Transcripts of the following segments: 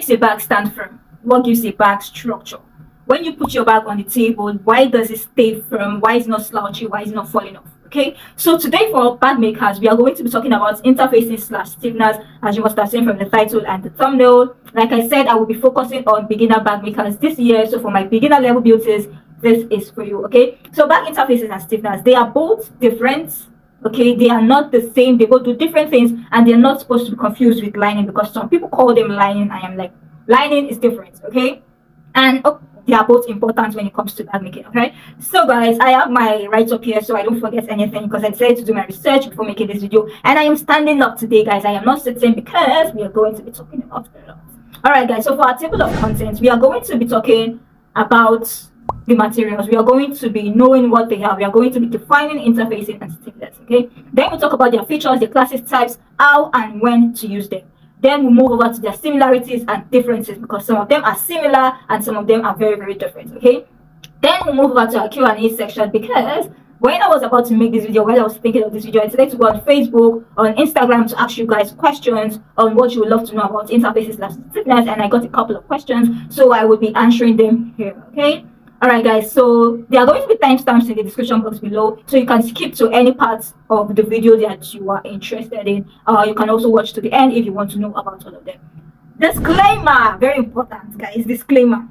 makes a bag stand firm? What gives a bag structure? When you put your bag on the table, why does it stay firm? Why is it not slouchy? Why is it not falling off? Okay, so today for bag makers, we are going to be talking about interfacing slash stiffeners, as you must have seen from the title and the thumbnail. Like I said, I will be focusing on beginner bag makers this year. So for my beginner level beauties, this is for you. Okay, so bag interfaces and stiffeners, they are both different. Okay, they are not the same. They both do different things, and they're not supposed to be confused with lining, because some people call them lining. I am like, lining is different. Okay, and okay, they are both important when it comes to bag making. Okay, so guys, I have my write up here so I don't forget anything, because I decided to do my research before making this video, and I am standing up today, guys. I am not sitting, because we are going to be talking about a lot. All right, guys, so for our table of contents, we are going to be talking about the materials. We are going to be knowing what they are. We are going to be defining interfacing and stiffeners. Okay, then we'll talk about their features, their classes, types, how and when to use them. Then we'll move over to their similarities and differences, because some of them are similar and some of them are very, very different, okay? Then we'll move over to our Q&A section, because when I was about to make this video, when I was thinking of this video, I decided to go on Facebook, on Instagram to ask you guys questions on what you would love to know about interfaces slash stiffeners, and I got a couple of questions, so I will be answering them here, okay? Alright guys, so there are going to be timestamps in the description box below, so you can skip to any parts of the video that you are interested in. You can also watch to the end if you want to know about all of them. Disclaimer, very important guys, disclaimer.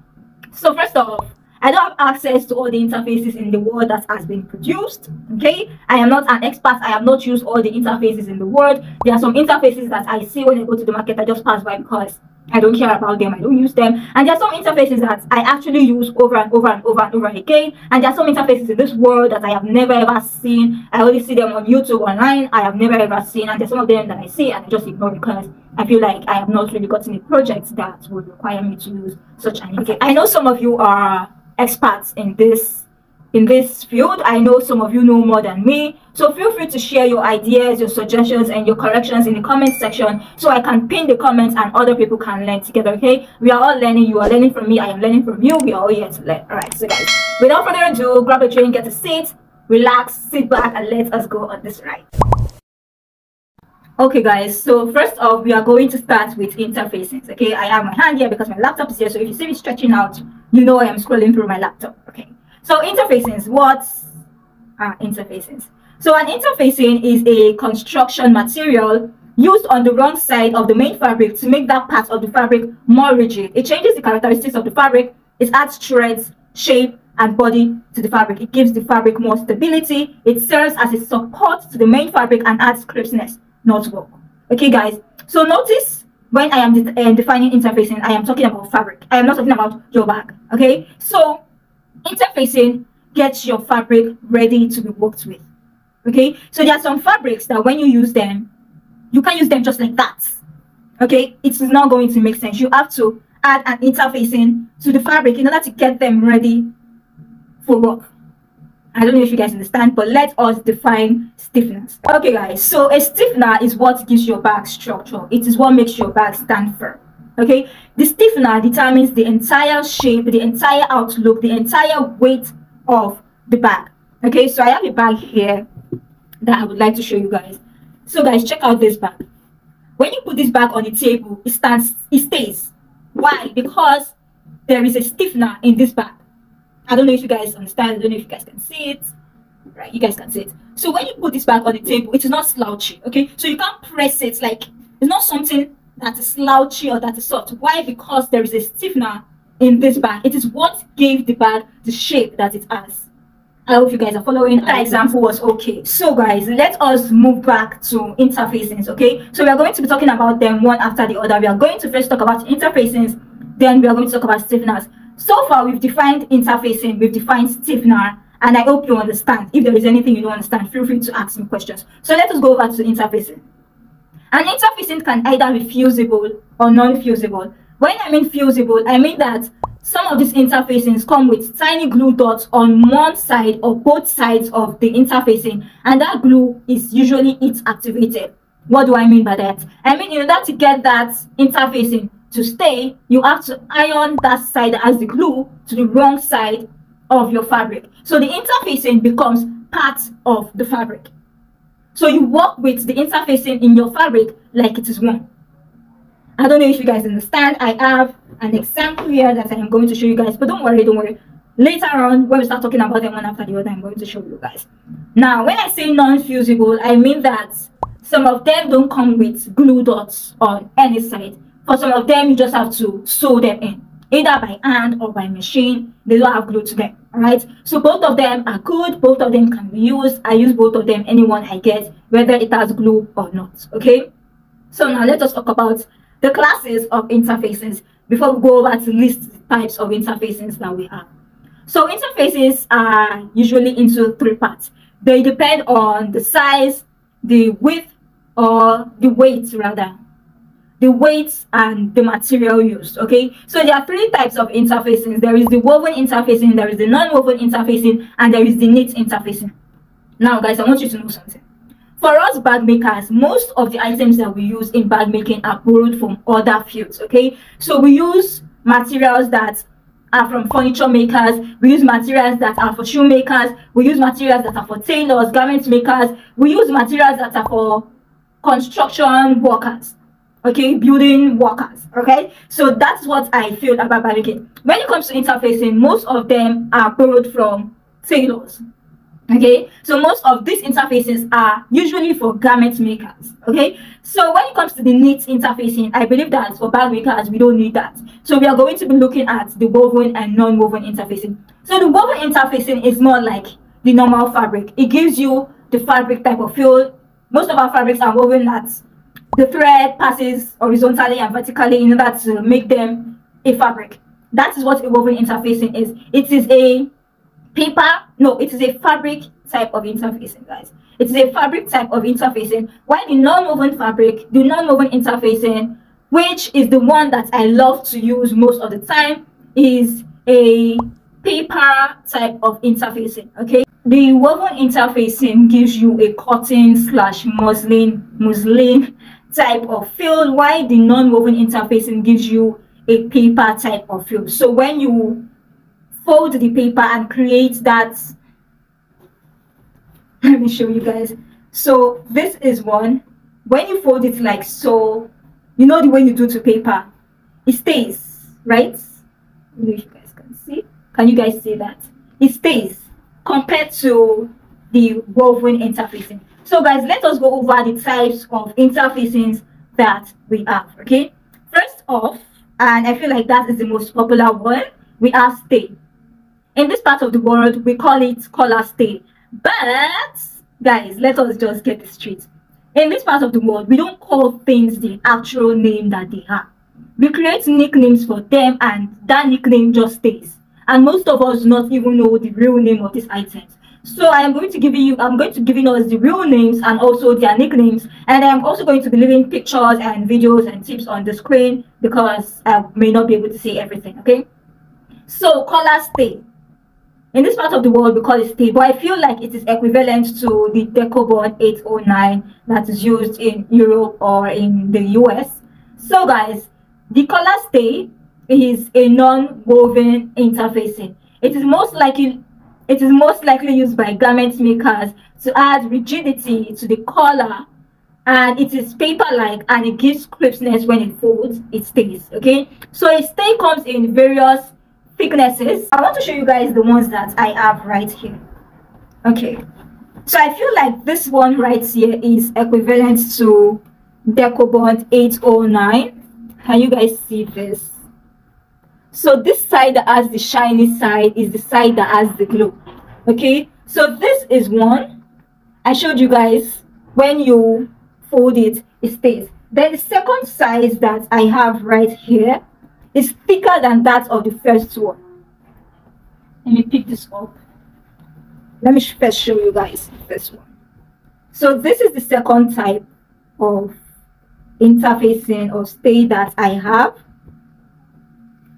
So first off, I don't have access to all the interfaces in the world that has been produced, okay? I am not an expert. I have not used all the interfaces in the world. There are some interfaces that I see when I go to the market, I just pass by because I don't care about them, I don't use them. And there are some interfaces that I actually use over and over and over and over again. And there are some interfaces in this world that I have never ever seen. I only see them on YouTube, online. I have never ever seen. And there's some of them that I see and I just ignore, because I feel like I have not really gotten a project that would require me to use such an interface. Okay, I know some of you are experts in this field. I know some of you know more than me, so feel free to share your ideas, your suggestions and your corrections in the comment section, so I can pin the comments and other people can learn together. Okay, we are all learning. You are learning from me, I am learning from you. We are all here to learn. All right, so guys, without further ado, grab a drink, get a seat, relax, sit back and let us go on this ride. Okay guys, so first off, we are going to start with interfaces. Okay, I have my hand here because my laptop is here, so if you see me stretching out, you know I am scrolling through my laptop. Okay, so interfacings, what are interfacings? So an interfacing is a construction material used on the wrong side of the main fabric to make that part of the fabric more rigid. It changes the characteristics of the fabric, it adds threads, shape and body to the fabric, it gives the fabric more stability, it serves as a support to the main fabric and adds crispness, not work. Okay guys, so notice when I am defining interfacing, I am talking about fabric, I am not talking about your bag. Okay, so interfacing gets your fabric ready to be worked with. Okay, so there are some fabrics that when you use them, you can use them just like that. Okay, it's not going to make sense. You have to add an interfacing to the fabric in order to get them ready for work. I don't know if you guys understand, but let us define stiffeners. Okay guys, so a stiffener is what gives your bag structure. It is what makes your bag stand firm. Okay, the stiffener determines the entire shape, the entire outlook, the entire weight of the bag. Okay, so I have a bag here that I would like to show you guys. So guys, check out this bag. When you put this bag on the table, it stays. Why? Because there is a stiffener in this bag. I don't know if you guys understand, I don't know if you guys can see it. Right, you guys can see it. So when you put this bag on the table, it is not slouchy. Okay, so you can't press it, like it's not something that is slouchy or that is soft. Why? Because there is a stiffener in this bag. It is what gave the bag the shape that it has. I hope you guys are following. That example was okay. So guys, let us move back to interfacings. Okay, so we are going to be talking about them one after the other. We are going to first talk about interfacings, then we are going to talk about stiffeners. So far we've defined interfacing, we've defined stiffener, and I hope you understand. If there is anything you don't understand, feel free to ask me questions. So let us go over to interfacing. An interfacing can either be fusible or non-fusible. When I mean fusible, I mean that some of these interfacings come with tiny glue dots on one side or both sides of the interfacing, and that glue is usually heat activated. What do I mean by that? I mean, in order to get that interfacing to stay, you have to iron that side that has the glue to the wrong side of your fabric. So the interfacing becomes part of the fabric. So you work with the interfacing in your fabric like it is one. I don't know if you guys understand. I have an example here that I am going to show you guys, but don't worry. Later on, when we start talking about them one after the other, I'm going to show you guys. Now, when I say non-fusible, I mean that some of them don't come with glue dots on any side. For some of them, you just have to sew them in, either by hand or by machine. They don't have glue to them, alright? So both of them are good, both of them can be used. I use both of them, anyone I get, whether it has glue or not, okay? So now let us talk about the classes of interfaces before we go over to list types of interfaces that we have. So interfaces are usually into three parts. They depend on the size, the width, or the weight rather. The weight and the material used, okay? So there are three types of interfacing. There is the woven interfacing, there is the non-woven interfacing, and there is the knit interfacing. Now guys, I want you to know something. For us bag makers, most of the items that we use in bag making are borrowed from other fields, okay? So we use materials that are from furniture makers, we use materials that are for shoemakers, we use materials that are for tailors, garment makers, we use materials that are for construction workers, okay, building workers, okay? So that's what I feel about bag making. When it comes to interfacing, most of them are borrowed from tailors, okay? So most of these interfaces are usually for garment makers, okay? So when it comes to the knit interfacing, I believe that for bag makers we don't need that. So we are going to be looking at the woven and non-woven interfacing. So the woven interfacing is more like the normal fabric. It gives you the fabric type of feel. Most of our fabrics are woven at the thread passes horizontally and vertically in order to make them a fabric. That is what a woven interfacing is. It is a fabric type of interfacing, guys. It is a fabric type of interfacing. While the non-woven fabric, the non-woven interfacing, which is the one that I love to use most of the time, is a paper type of interfacing, okay? The woven interfacing gives you a cotton/muslin type of feel, while the non-woven interfacing gives you a paper type of feel. So when you fold the paper and create that, let me show you guys. So this is one. When you fold it like so, you know the way you do to paper, it stays, right? I don't know if you guys can see. Can you guys see that? It stays compared to the woven interfacing. So guys, let us go over the types of interfacings that we have, okay? First off, and I feel like that is the most popular one, we have stay. In this part of the world, we call it color stay. But guys, let us just get this straight. In this part of the world, we don't call things the actual name that they have. We create nicknames for them and that nickname just stays. And most of us do not even know the real name of these items. So I'm going to give us the real names and also their nicknames, and I'm also going to be leaving pictures and videos and tips on the screen because I may not be able to say everything, okay? So color stay. In this part of the world we call it stay, but I feel like it is equivalent to the Decoboard 809 that is used in Europe or in the US. So guys, the color stay is a non-woven interfacing. It is most likely used by garment makers to add rigidity to the color, and it is paper-like and it gives crispness when it folds. It stays, okay? So a stay comes in various thicknesses. I want to show you guys the ones that I have right here, okay? So I feel like this one right here is equivalent to Decoboard 809. Can you guys see this? So this side that has the shiny side is the side that has the glow, okay? So this is one I showed you guys. When you fold it, it stays. Then the second size that I have right here is thicker than that of the first one. Let me pick this up. Let me first show you guys this one. So this is the second type of interfacing or stay that I have.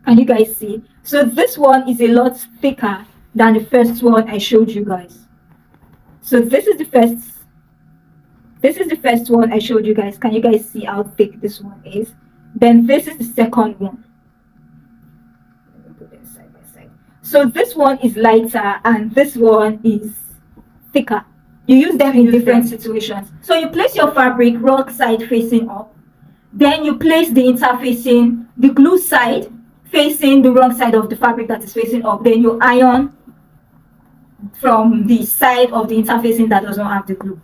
Can you guys see? So this one is a lot thicker than the first one I showed you guys. So this is the first one I showed you guys. Can you guys see how thick this one is? Then this is the second one. Let me put them side by side. So this one is lighter and this one is thicker. You use them in different situations. So you place your fabric rock side facing up. Then you place the interfacing, the glue side facing the wrong side of the fabric that is facing up. Then you iron from the side of the interfacing that does not have the glue.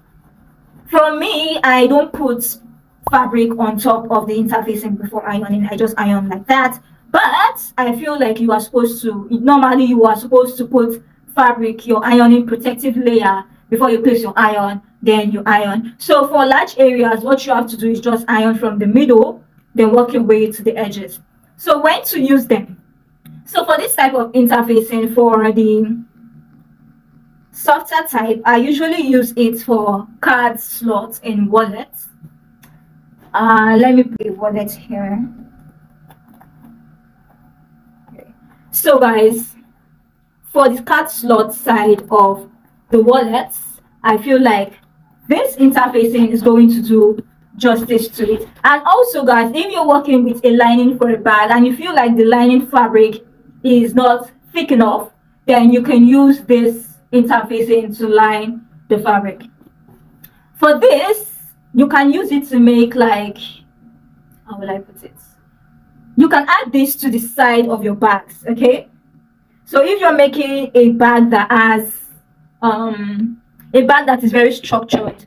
For me, I don't put fabric on top of the interfacing before ironing. I just iron like that. But I feel like you are supposed to, normally you are supposed to put fabric, your ironing protective layer, before you place your iron, then you iron. So for large areas, what you have to do is just iron from the middle, then work your way to the edges. So when to use them? So for this type of interfacing, for the softer type, I usually use it for card slots in wallets. Let me put a wallet here. Okay. So guys, for the card slot side of the wallets, I feel like this interfacing is going to do justice to it. And also guys, if you're working with a lining for a bag and you feel like the lining fabric is not thick enough, then you can use this interfacing to line the fabric. For this, you can use it to make, like, how will I put it? You can add this to the side of your bags, okay? So if you're making a bag that has a bag that is very structured,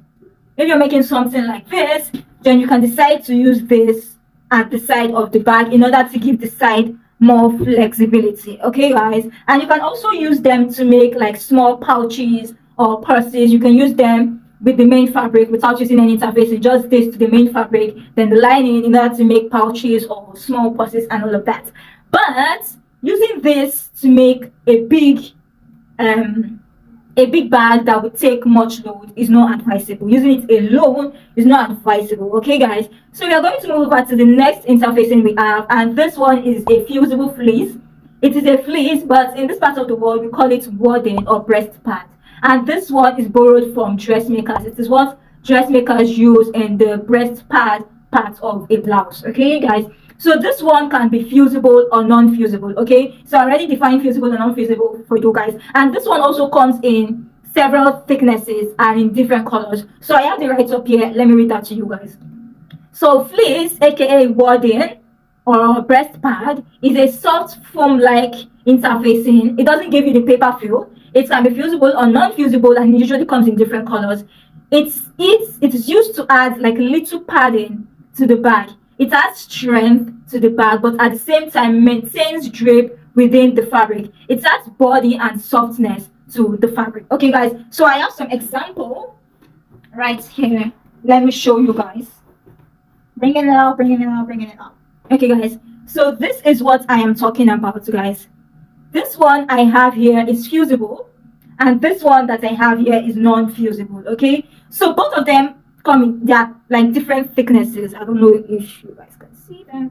if you're making something like this, then you can decide to use this at the side of the bag in order to give the side more flexibility, okay guys? And you can also use them to make like small pouches or purses. You can use them with the main fabric without using any interfacing, just this to the main fabric, then the lining, in order to make pouches or small purses and all of that. But using this to make a big bag that would take much load is not advisable. Using it alone is not advisable, okay guys? So we are going to move over to the next interfacing we have, and this one is a fusible fleece. It is a fleece, but in this part of the world we call it wadding or breast pad, and this one is borrowed from dressmakers. It is what dressmakers use in the breast pad part of a blouse, okay guys? So this one can be fusible or non-fusible, okay? So I already defined fusible and non-fusible for you guys. And this one also comes in several thicknesses and in different colors. So I have the right up here. Let me read that to you guys. So fleece, aka wadding or breast pad, is a soft foam-like interfacing. It doesn't give you the paper feel. It can be fusible or non-fusible, and it usually comes in different colors. It's used to add like little padding to the bag. It adds strength to the bag, but at the same time maintains drape within the fabric. It adds body and softness to the fabric. Okay guys, so I have some example right here. Let me show you guys. Bringing it out, bringing it out, bringing it out. Okay guys, so this is what I am talking about, guys. This one I have here is fusible, and this one that I have here is non-fusible, okay? So both of them come in, they're like different thicknesses. I don't know if you guys can see that.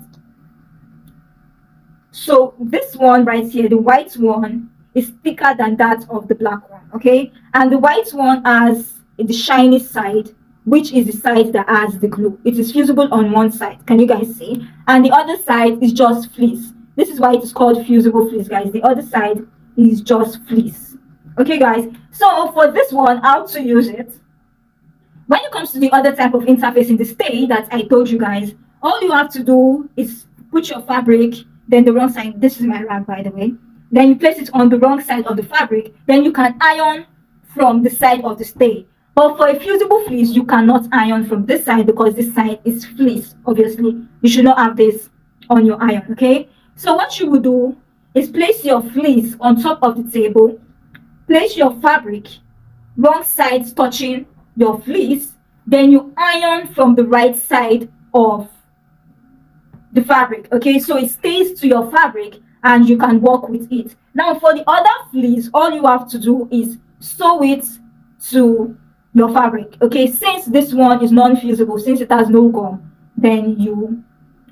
So this one right here, the white one, is thicker than that of the black one, okay? And the white one has the shiny side, which is the side that has the glue. It is fusible on one side, can you guys see? And the other side is just fleece. This is why it is called fusible fleece, guys. The other side is just fleece, okay guys? So for this one, how to use it? When it comes to the other type of interfacing, the stay that I told you guys, all you have to do is put your fabric, then the wrong side, this is my rag by the way, then you place it on the wrong side of the fabric, then you can iron from the side of the stay. But for a fusible fleece, you cannot iron from this side because this side is fleece, obviously. You should not have this on your iron, okay? So what you will do is place your fleece on top of the table, place your fabric, wrong sides touching your fleece, then you iron from the right side of the fabric, okay? So it stays to your fabric and you can work with it. Now for the other fleece, all you have to do is sew it to your fabric, okay? Since this one is non-fusible, since it has no gum, then you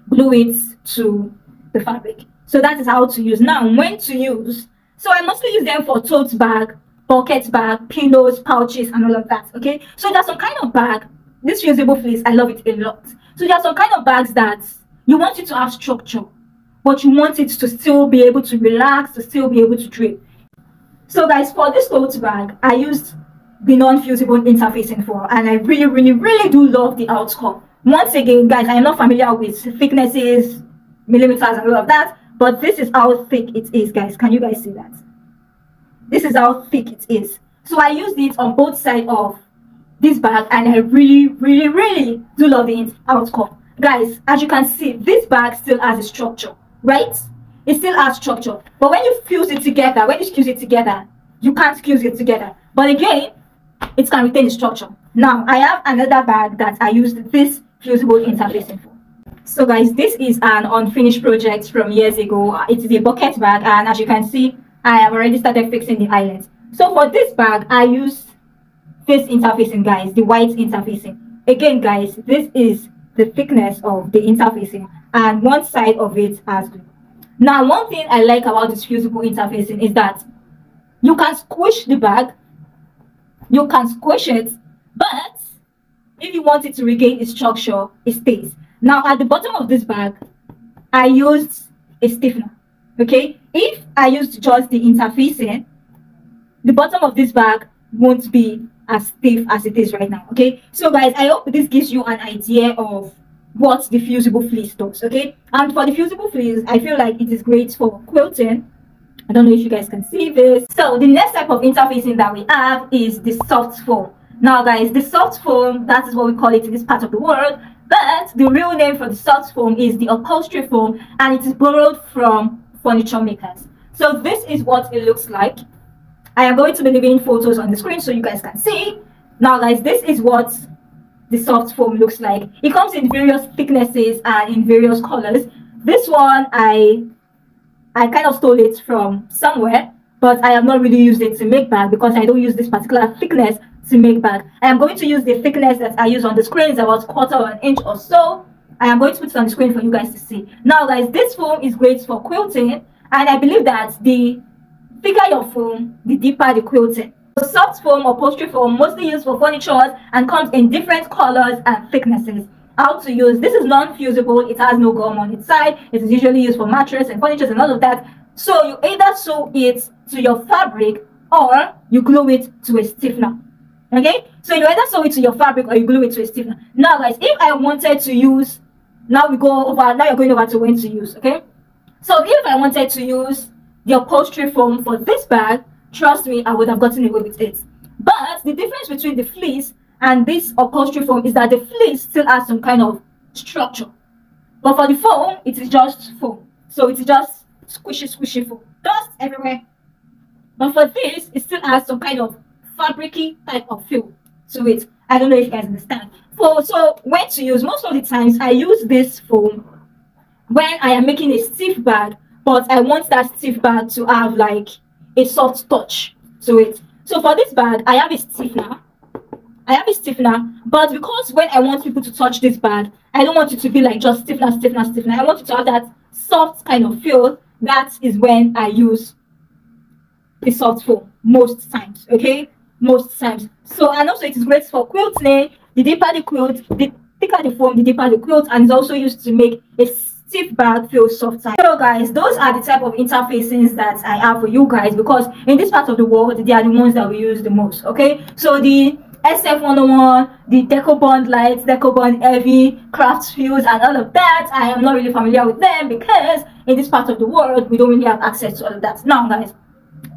glue it to the fabric. So that is how to use. Now when to use, so I mostly use them for tote bag, pocket bag, pillows, pouches, and all of that, okay? So there's some kind of bag, this fusible fleece, I love it a lot. So there's some kind of bags that you want it to have structure, but you want it to still be able to relax, to still be able to drape. So guys, for this tote bag, I used the non-fusible interfacing for, and I really, really, really do love the outcome. Once again, guys, I am not familiar with thicknesses, millimeters, and all of that, but this is how thick it is, guys. Can you guys see that? This is how thick it is. So I used it on both sides of this bag, and I really do love the outcome. Guys, as you can see, this bag still has a structure, right? It still has structure, but when you fuse it together, when you squeeze it together, you can't squeeze it together. But again, it can retain the structure. Now, I have another bag that I used this fusible interfacing for. So guys, this is an unfinished project from years ago. It is a bucket bag, and as you can see, I have already started fixing the eyelets. So for this bag, I used this interfacing, guys, the white interfacing. Again, guys, this is the thickness of the interfacing, and one side of it has glue. Now, one thing I like about this fusible interfacing is that you can squish the bag, you can squish it, but if you want it to regain its structure, it stays. Now, at the bottom of this bag, I used a stiffener. Okay, if I used just the interfacing, the bottom of this bag won't be as stiff as it is right now. Okay, so guys, I hope this gives you an idea of what the fusible fleece does. Okay, and for the fusible fleece, I feel like it is great for quilting. I don't know if you guys can see this. So the next type of interfacing that we have is the soft foam. Now guys, the soft foam, that is what we call it in this part of the world, but the real name for the soft foam is the upholstery foam, and it is borrowed from furniture makers. So this is what it looks like. I am going to be leaving photos on the screen so you guys can see. Now guys, this is what the soft foam looks like. It comes in various thicknesses and in various colors. This one, I kind of stole it from somewhere, but I have not really used it to make bag because I don't use this particular thickness to make bag. I am going to use the thickness that I use on the screen. It's about 1/4 of an inch or so. I am going to put it on the screen for you guys to see. Now guys, this foam is great for quilting, and I believe that the thicker your foam, the deeper the quilting. So soft foam or upholstery foam, mostly used for furniture, and comes in different colors and thicknesses. How to use this is non-fusible. It has no gum on its side. It is usually used for mattress and furniture and all of that. So you either sew it to your fabric or you glue it to a stiffener. Okay, so you either sew it to your fabric or you glue it to a stiffener. Now guys, if I wanted to use, now you're going over to when to use. Okay, so if I wanted to use the upholstery foam for this bag, trust me, I would have gotten away with it. But the difference between the fleece and this upholstery foam is that the fleece still has some kind of structure, but for the foam, it is just foam. So it's just squishy foam, dust everywhere. But for this, it still has some kind of fabricy type of feel to it. I don't know if you guys understand. So when to use, most of the times I use this foam when I am making a stiff bag, but I want that stiff bag to have like a soft touch to it. So for this bag, I have a stiffener. But because when I want people to touch this bag, I don't want it to be like just stiffener. I want it to have that soft kind of feel. That is when I use the soft foam most times. Okay, most times. So, and also it is great for quilting. The deeper the quilt, the thicker the foam, the deeper the quilt, and it's also used to make a stiff bag feel softer. So guys, those are the type of interfacings that I have for you guys, because in this part of the world, they are the ones that we use the most. Okay, so the SF101, the DecoBond lights, DecoBond heavy, craft fuse, and all of that, I am not really familiar with them because in this part of the world, we don't really have access to all of that. Now guys,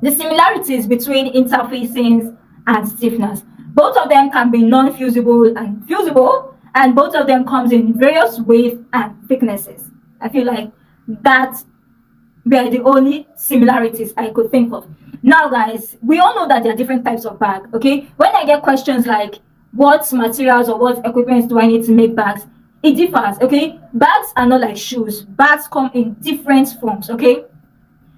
the similarities between interfacings and stiffeners. Both of them can be non-fusible and fusible, and both of them comes in various weights and thicknesses. I feel like that were the only similarities I could think of. Now guys, we all know that there are different types of bag. Okay, when I get questions like what materials or what equipment do I need to make bags, it differs. Okay, bags are not like shoes. Bags come in different forms. Okay,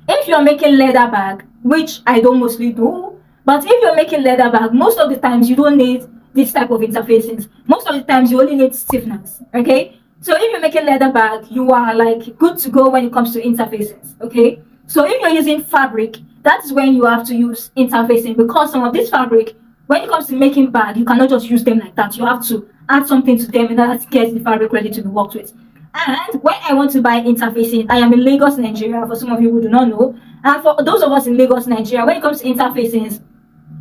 if you're making leather bag, which I don't mostly do, but if you're making leather bag, most of the times you don't need this type of interfaces. Most of the times you only need stiffeners. Okay, so if you're making leather bag, you are like good to go when it comes to interfaces. Okay, so if you're using fabric, that's when you have to use interfacing, because some of this fabric, when it comes to making bag, you cannot just use them like that. You have to add something to them in order to get the fabric ready to be worked with. And when I want to buy interfacing, I am in Lagos, Nigeria, for some of you who do not know. And for those of us in Lagos, Nigeria, when it comes to interfacings,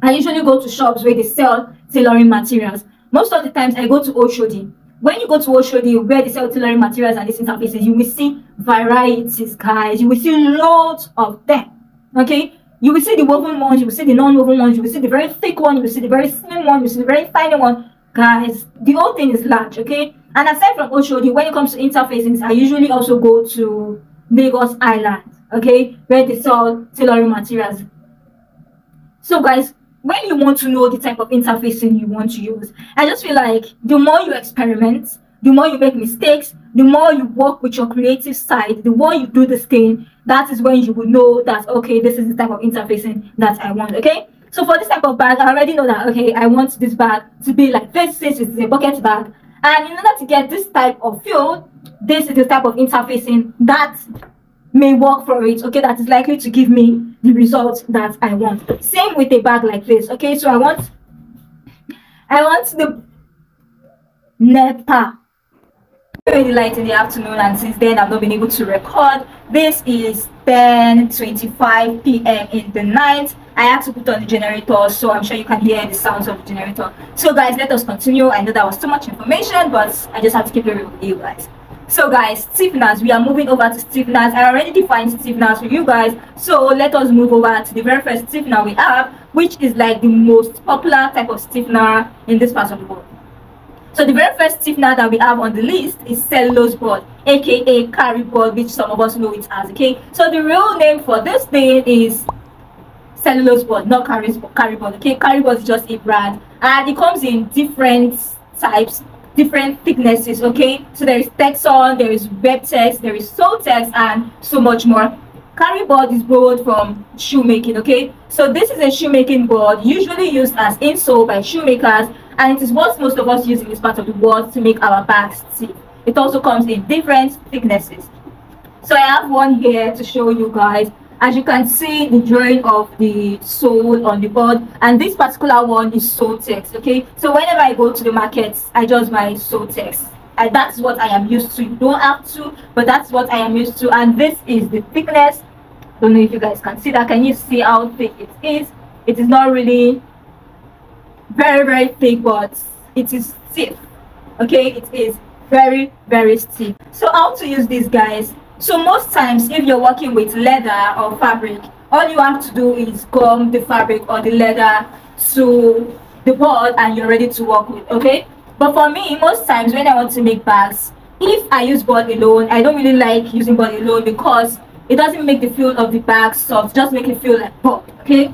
I usually go to shops where they sell tailoring materials. Most of the times I go to Oshodi. when you go to Oshodi, you wear these auxiliary materials and these interfaces, you will see varieties, guys. You will see lots of them. Okay, you will see the woven ones, you will see the non-woven ones, you will see the very thick one, you will see the very slim one, you will see the very tiny one, guys. The whole thing is large, okay. And aside from Oshodi, when it comes to interfacings, I usually also go to Lagos Island, okay, where they sell tailoring materials. So, guys, when you want to know the type of interfacing you want to use, I just feel like the more you experiment, the more you make mistakes, the more you work with your creative side, the more you do this thing, that is when you will know that, okay, this is the type of interfacing that I want, okay. So, for this type of bag, I already know that, okay, I want this bag to be like this, since it's a bucket bag. And in order to get this type of feel, this is the type of interfacing that may work for it, okay, that is likely to give me the results that I want. Same with a bag like this, okay. So I want the NEPA. It's really light in the afternoon, and since then I've not been able to record. This is 10:25 p.m. in the night. I had to put on the generator, so I'm sure you can hear the sounds of the generator. So, guys, let us continue. I know that was too much information, but I just have to keep it real with you guys. So, guys, stiffeners. We are moving over to stiffeners. I already defined stiffeners for you guys. So, let us move over to the very first stiffener we have, which is like the most popular type of stiffener in this part of the world. So, the very first stiffener that we have on the list is cellulose board, aka carry board, which some of us know it as, okay? So, the real name for this thing is cellulose board, not carry board, okay? Carry board is just a brand, and it comes in different types, different thicknesses, okay? So there is Texon, there is Webtex, there is Soltex, and so much more. Carry board is borrowed from shoemaking, okay? So this is a shoemaking board, usually used as insole by shoemakers, and it is what most of us use in this part of the world to make our bags stiff. It also comes in different thicknesses. So I have one here to show you guys. As you can see, the drawing of the sole on the board, and this particular one is Soltex, okay? So whenever I go to the markets, I just buy Soltex, and that's what I am used to. You don't have to, but that's what I am used to. And this is the thickness. Don't know if you guys can see that. Can you see how thick it is? It is not really very, very thick, but it is stiff, okay? It is very, very stiff. So how to use these, guys? So most times, if you're working with leather or fabric, all you have to do is gum the fabric or the leather to the board and you're ready to work with, okay? But for me, most times when I want to make bags, if I use board alone, I don't really like using board alone because it doesn't make the feel of the bag soft, just make it feel like board, okay?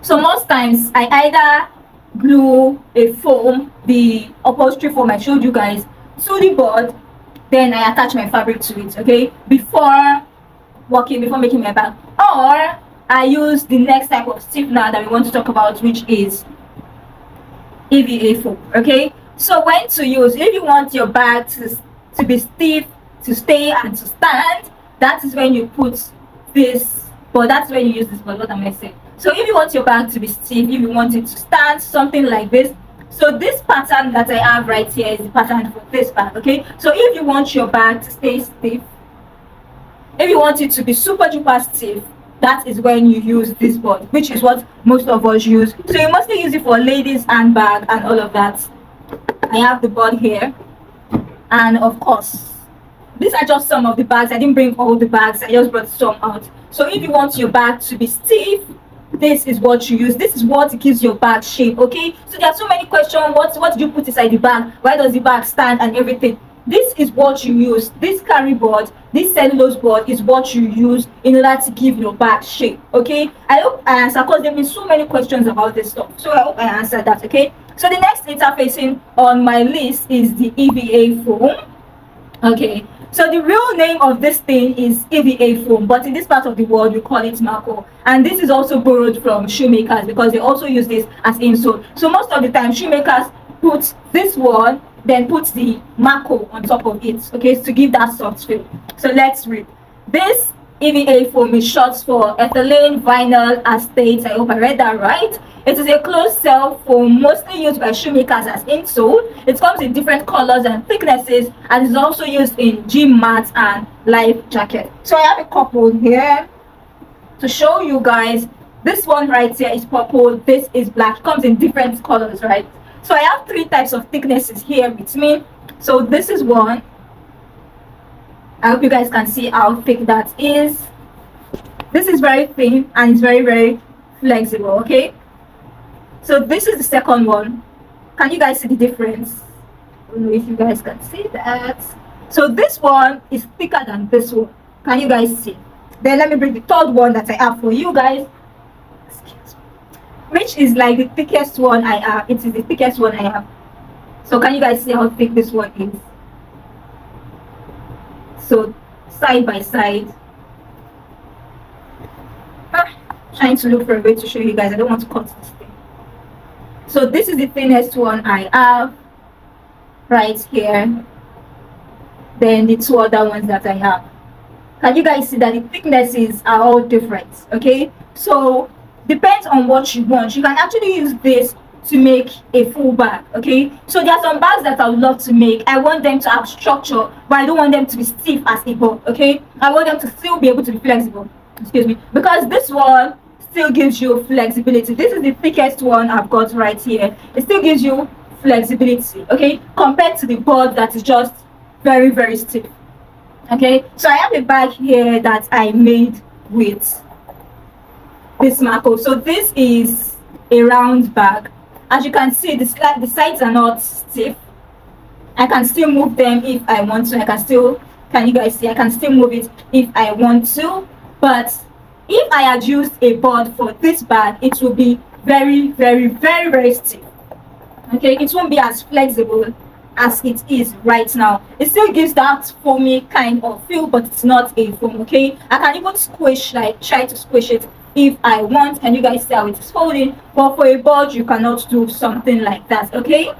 So most times, I either glue a foam, the upholstery foam I showed you guys, to the board, then I attach my fabric to it, okay, before making my bag. Or I use the next type of stiffener that we want to talk about, which is EVA foam, okay? So when to use, if you want your bag to be stiff, to stay and to stand, that is when you put this, but that's when you use this, but what am I saying? So if you want your bag to be stiff, if you want it to stand, something like this. So this pattern that I have right here is the pattern for this bag, okay? So if you want your bag to stay stiff, if you want it to be super duper stiff, that is when you use this board, which is what most of us use. So you mostly use it for ladies and bag and all of that. I have the board here, and of course, these are just some of the bags. I didn't bring all the bags, I just brought some out. So if you want your bag to be stiff, this is what you use. This is what gives your bag shape, okay? So there are so many questions. What do you put inside the bag? Why does the bag stand and everything? This is what you use. This carry board, this cellulose board is what you use in order to give your bag shape, okay? I hope I answered, because there have been so many questions about this stuff. So I hope I answered that, okay? So the next interfacing on my list is the EVA foam, okay? So the real name of this thing is EVA foam, but in this part of the world, we call it Marco. And this is also borrowed from shoemakers because they also use this as insole. So most of the time, shoemakers put this one, then put the Marco on top of it, okay, to give that soft feel. So let's read. This EVA foam is short for ethylene vinyl acetate. I hope I read that right. It is a closed cell foam mostly used by shoemakers as insole. It comes in different colors and thicknesses and is also used in gym mats and life jackets. So I have a couple here to show you guys. This one right here is purple, this is black. It comes in different colors, right? So I have three types of thicknesses here with me. So this is one. I hope you guys can see how thick that is. This is very thin and it's very, very flexible. Okay, so this is the second one. Can you guys see the difference? I don't know if you guys can see that. So this one is thicker than this one. Can you guys see? Then let me bring the third one that I have for you guys, which is like the thickest one I have. It is the thickest one I have. So can you guys see how thick this one is? So side by side, trying to look for a way to show you guys. I don't want to cut this thing. So this is the thinnest one I have right here. Then the two other ones that I have. Can you guys see that the thicknesses are all different? Okay, so depends on what you want. You can actually use this to make a full bag. Okay, so there are some bags that I would love to make. I want them to have structure, but I don't want them to be stiff as a board. Okay, I want them to still be able to be flexible, excuse me, because this one still gives you flexibility. This is the thickest one I've got right here. It still gives you flexibility, okay, compared to the board that is just very, very stiff. Okay, so I have a bag here that I made with this marker. So this is a round bag. As you can see, the sides are not stiff. I can still move them if I want to. I can still, can you guys see? I can still move it if I want to. But if I had used a board for this bag, it would be very, very stiff. Okay, it won't be as flexible as it is right now. It still gives that foamy kind of feel, but it's not a foam. Okay, I can even squish, like try to squish it if I want. Can you guys see how it is folding? But for a board, you cannot do something like that. Okay,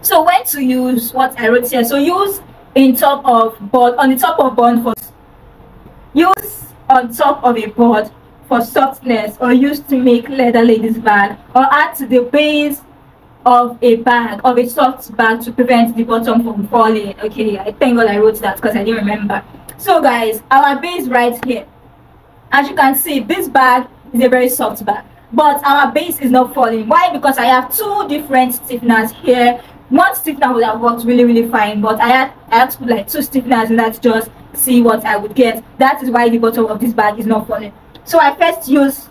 so when to use what I wrote here. So use in top of board, on the top of board for, use on top of a board for softness, or use to make leather ladies bag, or add to the base of a bag, of a soft bag, to prevent the bottom from falling. Okay, I thank God I wrote that because I didn't remember. So guys, our base right here, as you can see, this bag is a very soft bag, but our base is not falling. Why? Because I have two different stiffeners here. One stiffener would have worked really, really fine, but I had to put like two stiffeners and that's just see what I would get. That is why the bottom of this bag is not falling. So I first used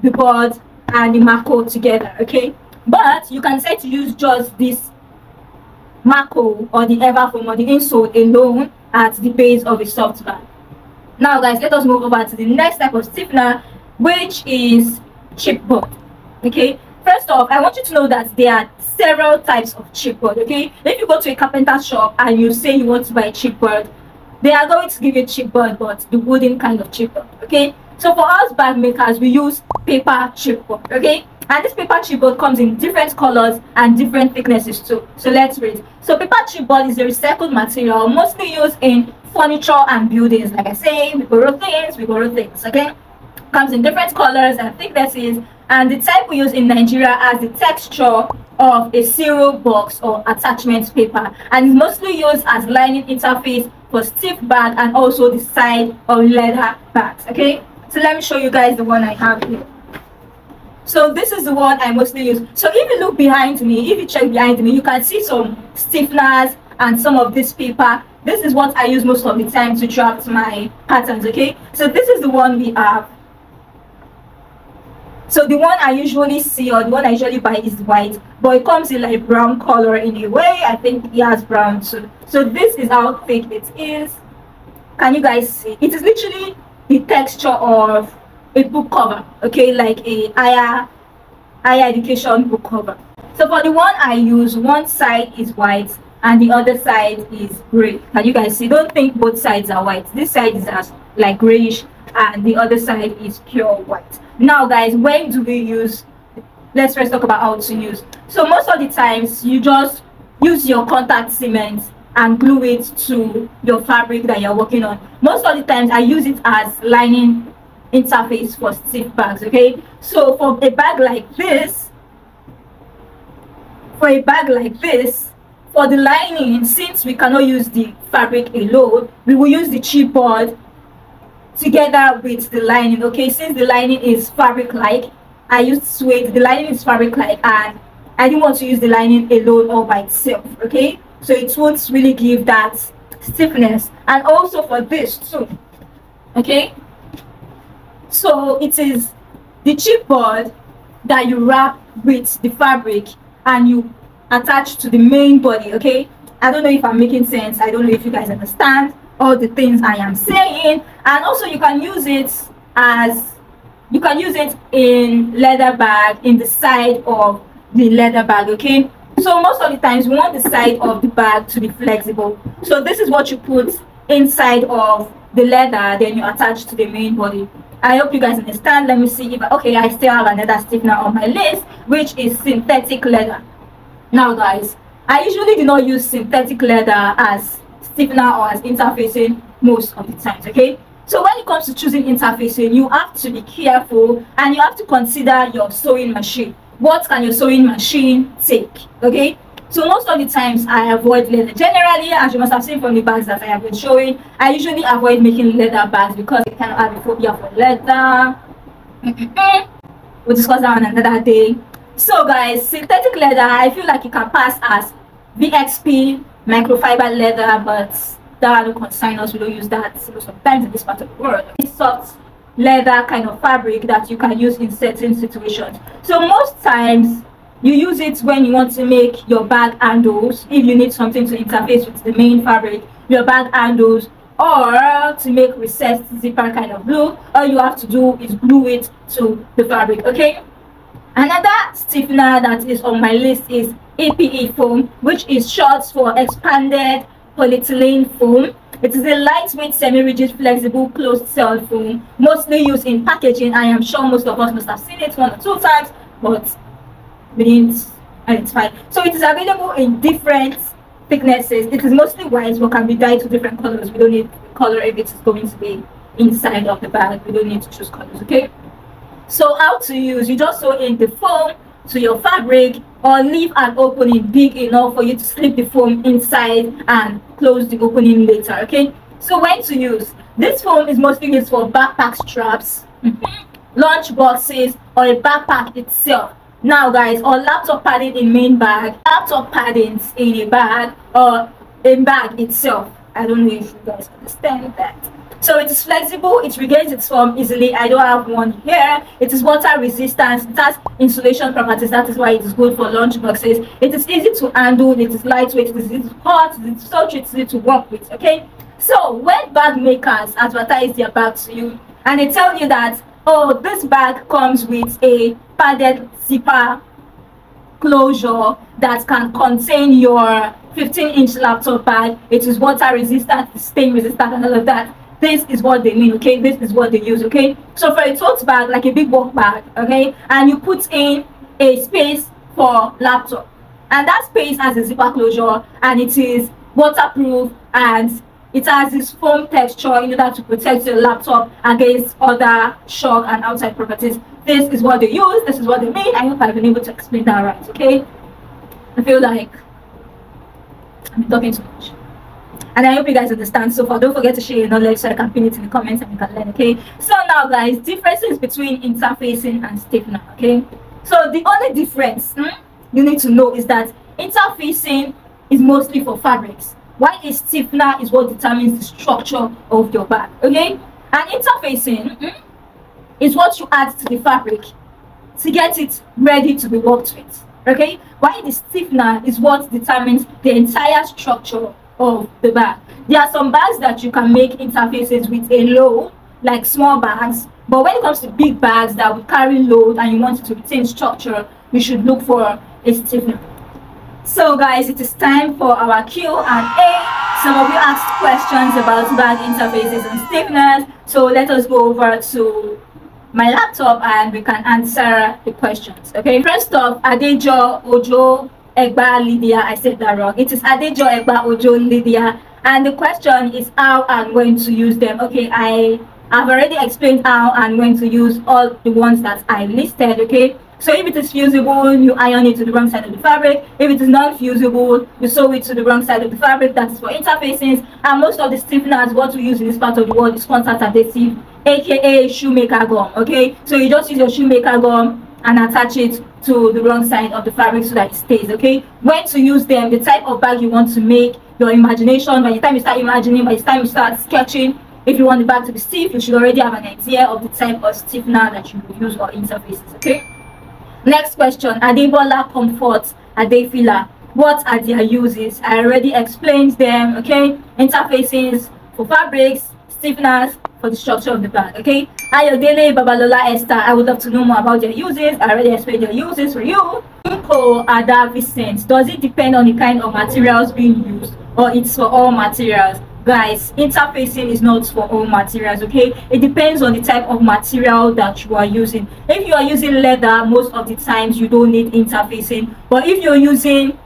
the board and the marco together. Okay, but you can say to use just this marco or the EVA foam or the insole alone at the base of a soft bag. Now guys, let us move over to the next type of stiffener, which is chipboard. Okay, first off, I want you to know that there are several types of chipboard. Okay, if you go to a carpenter shop and you say you want to buy chipboard, they are going to give you chipboard, but the wooden kind of chipboard. Okay, so for us bag makers, we use paper chipboard. Okay, and this paper chipboard comes in different colors and different thicknesses too. So let's read. So paper chipboard is a recycled material mostly used in furniture and buildings. Like I say, we borrow things. Okay, comes in different colors and thicknesses, and the type we use in Nigeria has the texture of a cereal box or attachment paper, and is mostly used as lining interface for stiff bag and also the side of leather bags. Okay, so let me show you guys the one I have here. So this is the one I mostly use. So if you look behind me, if you check behind me, you can see some stiffeners and some of this paper. This is what I use most of the time to draft my patterns. Okay, so this is the one we have. So the one I usually see, or the one I usually buy, is white, but it comes in like brown color in a way. I think it has brown too. So this is how thick it is. Can you guys see? It is literally the texture of a book cover. Okay, like a higher education book cover. So for the one I use, one side is white and the other side is gray. Can you guys see? Don't think both sides are white. This side is like grayish and the other side is pure white. Now guys, when do we use? Let's first talk about how to use. So most of the times you just use your contact cement and glue it to your fabric that you're working on. Most of the times I use it as lining interface for stiff bags. Okay, so for a bag like this, for the lining, since we cannot use the fabric alone, we will use the chipboard together with the lining. Okay, since the lining is fabric like, I used suede, the lining is fabric like, and I didn't want to use the lining alone all by itself. Okay, so it won't really give that stiffness. And also for this too, okay, so it is the chipboard that you wrap with the fabric and you attach to the main body. Okay, I don't know if I'm making sense. I don't know if you guys understand all the things I am saying. And also you can use it as, you can use it in leather bag, in the side of the leather bag. Okay, so most of the times we want the side of the bag to be flexible, so this is what you put inside of the leather, then you attach to the main body. I hope you guys understand. Let me see if okay, I still have another stiffener on my list, which is synthetic leather. Now guys, I usually do not use synthetic leather as stiffener or as interfacing most of the times. Okay, so when it comes to choosing interfacing, you have to be careful and you have to consider your sewing machine. What can your sewing machine take? Okay, so most of the times I avoid leather. Generally, as you must have seen from the bags that I have been showing, I usually avoid making leather bags because I kind of have a phobia for leather. We'll discuss that on another day. So guys, synthetic leather, I feel like it can pass as VXP, microfiber leather, but that will concern us. We don't use that sometimes in this part of the world. It's soft leather kind of fabric that you can use in certain situations. So most times you use it when you want to make your bag handles, if you need something to interface with the main fabric, your bag handles, or to make recessed zipper kind of look. All you have to do is glue it to the fabric. Okay, another stiffener that is on my list is EPE foam, which is short for expanded polyethylene foam. It is a lightweight, semi-rigid, flexible, closed-cell foam, mostly used in packaging. I am sure most of us must have seen it one or two times, but we didn't identify. So it is available in different thicknesses. It is mostly white, but can be dyed to different colors. We don't need color if it is going to be inside of the bag. We don't need to choose colors. Okay. So how to use? You just sew in the foam to your fabric, or leave an opening big enough for you to slip the foam inside and close the opening later. Okay, so when to use this foam is mostly used for backpack straps, lunch boxes, or a backpack itself. Now guys, or laptop padding in main bag, laptop paddings in a bag, or a bag itself. I don't know if you guys understand that. So it is flexible, it regains its form easily. I don't have one here. It is water resistance, it has insulation properties, that is why it is good for lunch boxes. It is easy to handle, it is lightweight, it is easy to cut, it is so easy to work with. Okay, so when bag makers advertise their bag to you and they tell you that, oh, this bag comes with a padded zipper closure that can contain your 15-inch laptop bag, it is water resistant, stain resistant, and all of that. This is what they mean. Okay, this is what they use. Okay, so for a tote bag, like a big work bag, okay, and you put in a space for laptop, and that space has a zipper closure, and it is waterproof, and it has this foam texture in order to protect your laptop against other shock and outside properties. This is what they use, this is what they mean. I hope I've been able to explain that right. Okay, I feel like I'm talking too much, and I hope you guys understand so far. Don't forget to share your knowledge so I can pin it in the comments and you can learn. Okay, so now guys, differences between interfacing and stiffener. Okay, so the only difference you need to know is that interfacing is mostly for fabrics, while a stiffener is what determines the structure of your bag. Okay, and interfacing is what you add to the fabric to get it ready to be worked with. Okay, while the stiffener is what determines the entire structure of the bag. There are some bags that you can make interfaces with a load, like small bags, but when it comes to big bags that will carry load and you want it to retain structure, you should look for a stiffener. So guys, it is time for our Q&A. Some of you asked questions about bag interfaces and stiffeners, so let us go over to my laptop and we can answer the questions. Okay, first off, Adejo Ojo Egba Lydia, I said that wrong. It is Adejo Egba Ojo Lydia, and the question is how and when to use them. Okay, I have already explained how and when to use all the ones that I listed. Okay, so if it is fusible, you iron it to the wrong side of the fabric. If it is non-fusible, you sew it to the wrong side of the fabric. That is for interfacings. And most of the stiffeners what we use in this part of the world is contact adhesive, aka shoemaker gum. Okay, so you just use your shoemaker gum and attach it to the wrong side of the fabric so that it stays. Okay, when to use them, the type of bag you want to make, your imagination. By the time you start imagining, by the time you start sketching, if you want the bag to be stiff, you should already have an idea of the type of stiffener that you will use or interfaces. Okay, next question. Adebola Comfort Adefila, what are their uses? I already explained them. Okay, interfaces for fabrics, stiffeners for the structure of the bag. Okay, Ayodele Babalola Esther, I would love to know more about their uses. I already explained their uses for you. Unko Ada Vicent, does it depend on the kind of materials being used, or it's for all materials? Guys, interfacing is not for all materials. Okay, it depends on the type of material that you are using. If you are using leather, most of the times you don't need interfacing. But if you're using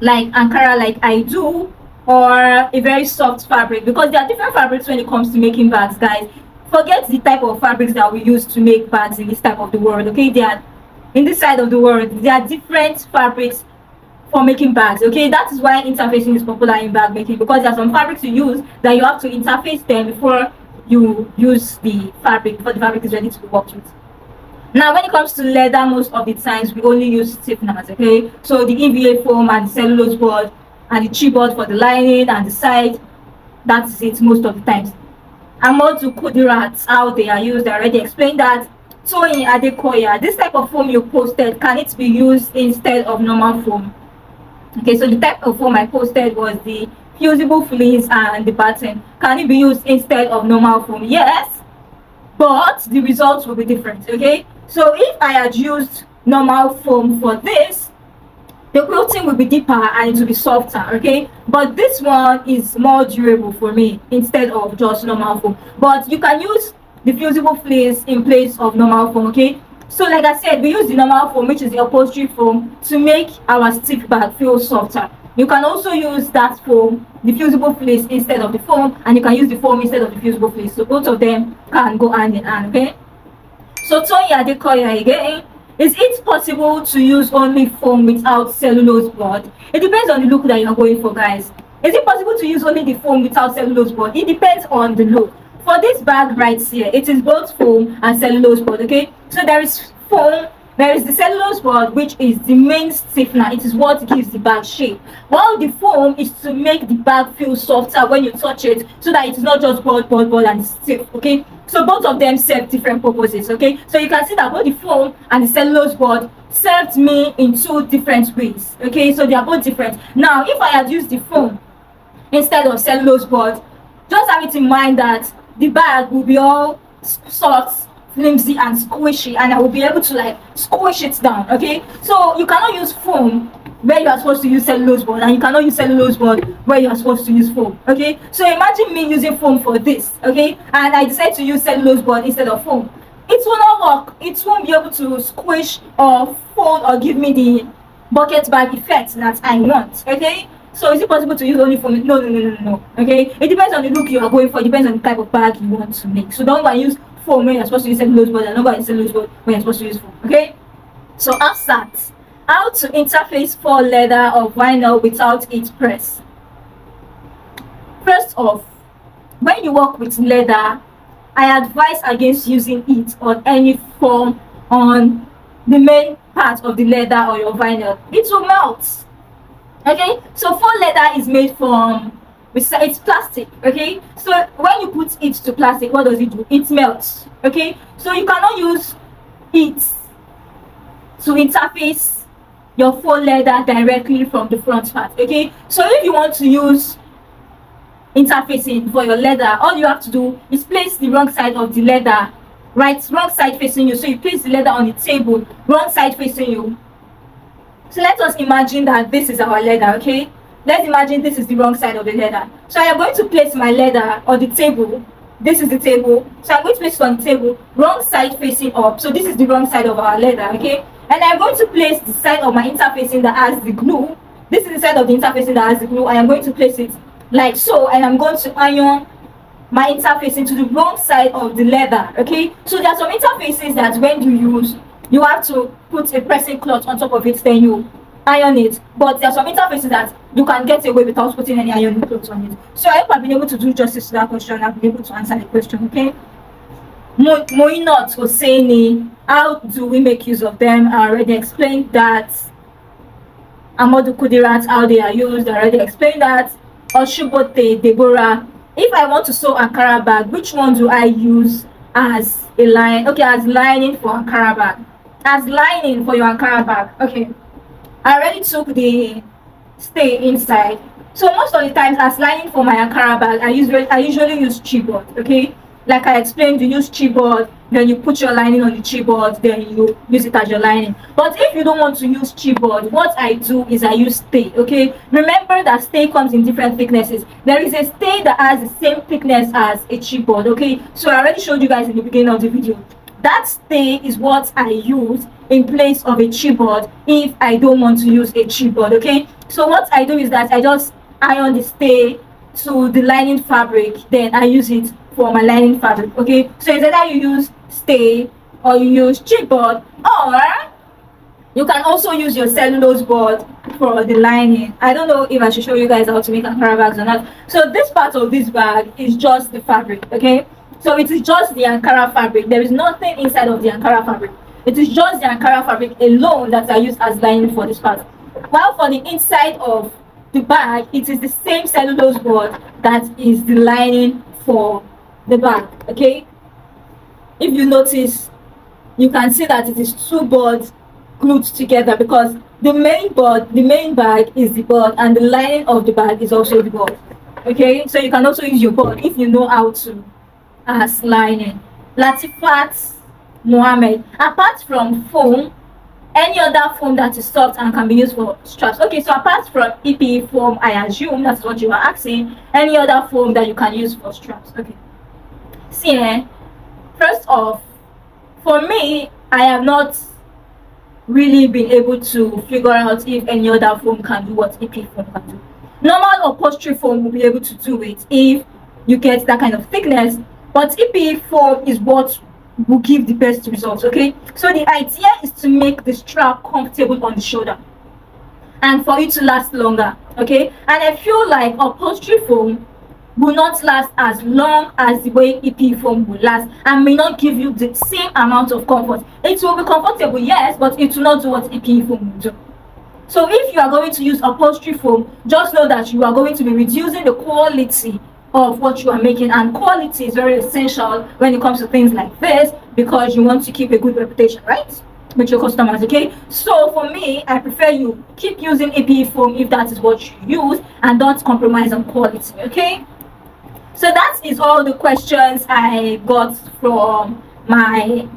like Ankara, like I do, or a very soft fabric, because there are different fabrics when it comes to making bags, guys. Forget the type of fabrics that we use to make bags in this type of the world. Okay, they are in this side of the world, there are different fabrics for making bags. Okay, that is why interfacing is popular in bag making, because there are some fabrics you use that you have to interface them before you use the fabric, before the fabric is ready to be worked with. Now, when it comes to leather, most of the times we only use stiffeners. Okay, so the EVA foam and the cellulose board and the chipboard for the lining and the side, that's it most of the times. Amadu Kudirat, how they are used, I already explained that. Toyin Adekoya, this type of foam you posted, can it be used instead of normal foam? Okay, so the type of foam I posted was the fusible fleece and the batten. Can it be used instead of normal foam? Yes, but the results will be different. Okay, so if I had used normal foam for this, the quilting will be deeper and it will be softer. Okay, but this one is more durable for me instead of just normal foam. But you can use the fusible fleece in place of normal foam. Okay, so like I said, we use the normal foam, which is the upholstery foam, to make our stiff bag feel softer. You can also use that foam, the fusible fleece, instead of the foam, and you can use the foam instead of the fusible fleece. So both of them can go hand in hand. Okay, so Toyin Adekoya again, is it possible to use only foam without cellulose board? It depends on the look that you're going for, guys. Is it possible to use only the foam without cellulose board? It depends on the look. For this bag right here, it is both foam and cellulose board. Okay, so there is foam, there is the cellulose board, which is the main stiffener. It is what gives the bag shape, while the foam is to make the bag feel softer when you touch it, so that it's not just board and stiff. Okay, so both of them serve different purposes. Okay, so you can see that both the foam and the cellulose board served me in two different ways. Okay, so they are both different. Now, if I had used the foam instead of cellulose board, just have it in mind that the bag will be all soft, flimsy and squishy, and I will be able to like squish it down. Okay, so you cannot use foam where you are supposed to use cellulose board, and you cannot use cellulose board where you are supposed to use foam. Okay, so imagine me using foam for this, okay, and I decide to use cellulose board instead of foam. It will not work. It won't be able to squish or fold or give me the bucket bag effect that I want. Okay, so is it possible to use only foam? No. Okay, it depends on the look you are going for. It depends on the type of bag you want to make. So don't go and use foam when you're supposed to use cellulose board, and not going to use cellulose board when you're supposed to use foam. Okay, so Afsat, how to interface for leather or vinyl without it press? First off, when you work with leather, I advise against using it on any form on the main part of the leather or your vinyl. It will melt. Okay, so faux leather is made from, it's plastic. Okay, so when you put it to plastic, what does it do? It melts. Okay, so you cannot use it to interface your faux leather directly from the front part. Okay, so if you want to use interfacing for your leather, all you have to do is place the wrong side of the leather, right, wrong side facing you. So you place the leather on the table, wrong side facing you. So let us imagine that this is our leather. Okay, let's imagine this is the wrong side of the leather. So I am going to place my leather on the table. This is the table, so I'm going to place it on the table, wrong side facing up. So this is the wrong side of our leather. Okay, and I'm going to place the side of my interfacing that has the glue. This is the side of the interfacing that has the glue. I am going to place it like so, and I'm going to iron my interfacing to the wrong side of the leather. Okay, so there are some interfaces that when you use, you have to put a pressing cloth on top of it, then you iron it. But there are some interfaces that you can get away without putting any ironing cloth on it. So I hope I've been able to do justice to that question. I've been able to answer the question. Okay, Moinat Hosseini, How do we make use of them? I already explained that. Amadou Kudirat, how they are used, I already explained that. Oshubote, Deborah. If I want to sew Ankara bag, which one do I use as a line? Okay, as lining for Ankara bag. As lining for your Ankara bag. Okay, I already took the stay inside. So most of the times, as lining for my Ankara bag, I usually use chipboard. Okay, like I explained, you use chipboard, then you put your lining on the chipboard, then you use it as your lining. But if you don't want to use chipboard, what I do is I use stay. Okay, remember that stay comes in different thicknesses. There is a stay that has the same thickness as a chipboard. Okay, so I already showed you guys in the beginning of the video. That stay is what I use in place of a chipboard if I don't want to use a chipboard. Okay, so what I do is that I just iron the stay to the lining fabric, then I use it for my lining fabric. Okay, so it's either you use stay or you use chipboard, or you can also use your cellulose board for the lining. I don't know if I should show you guys how to make Ankara bags or not. So this part of this bag is just the fabric. Okay, so it is just the Ankara fabric. There is nothing inside of the Ankara fabric. It is just the Ankara fabric alone that I use as lining for this part. While for the inside of the bag, it is the same cellulose board that is the lining for the bag. Okay, if you notice, you can see that it is two boards glued together, because the main board, the main bag is the board, and the lining of the bag is also the board. Okay, so you can also use your board if you know how to as lining. Latifat Mohammed, apart from foam, any other foam that is soft and can be used for straps? Okay, so apart from EPE foam, I assume that's what you are asking, any other foam that you can use for straps. Okay, see, first off, for me, I have not really been able to figure out if any other foam can do what EPE foam can do. Normal upholstery foam will be able to do it if you get that kind of thickness, but EPE foam is what will give the best results. Okay, so the idea is to make the strap comfortable on the shoulder and for it to last longer. Okay, and I feel like upholstery foam will not last as long as the way EPE foam will last, and may not give you the same amount of comfort. It will be comfortable, yes, but it will not do what EPE foam will do. So if you are going to use upholstery foam, just know that you are going to be reducing the quality of what you are making, and quality is very essential when it comes to things like this, because you want to keep a good reputation, right, with your customers. Okay, so for me, I prefer you keep using EPE foam if that is what you use, and don't compromise on quality. Okay, so that is all the questions I got from my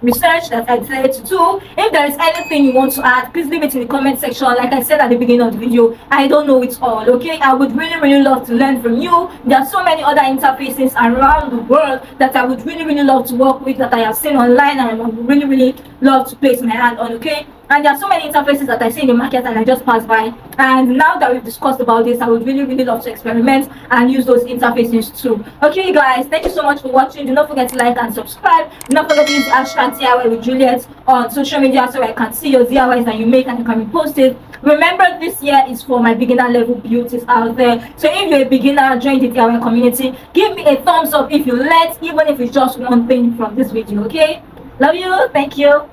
research that I decided to do. If there is anything you want to add, please leave it in the comment section. Like I said at the beginning of the video, I don't know it all. Okay, I would really love to learn from you. There are so many other interfaces around the world that I would really love to work with, that I have seen online, and I would really love to place my hand on. Okay, and there are so many interfaces that I see in the market and I just pass by, and now that we've discussed about this, I would really love to experiment and use those interfaces too. Okay guys, thank you so much for watching. Do not forget to like and subscribe. Do not forget to use the hashtag DIY with Juliet on social media, so I can see your DIYs that you make and you can repost it. Remember, this year is for my beginner level beauties out there. So if you're a beginner, join the DIY community. Give me a thumbs up if you let, even if it's just one thing from this video. Okay, love you, thank you.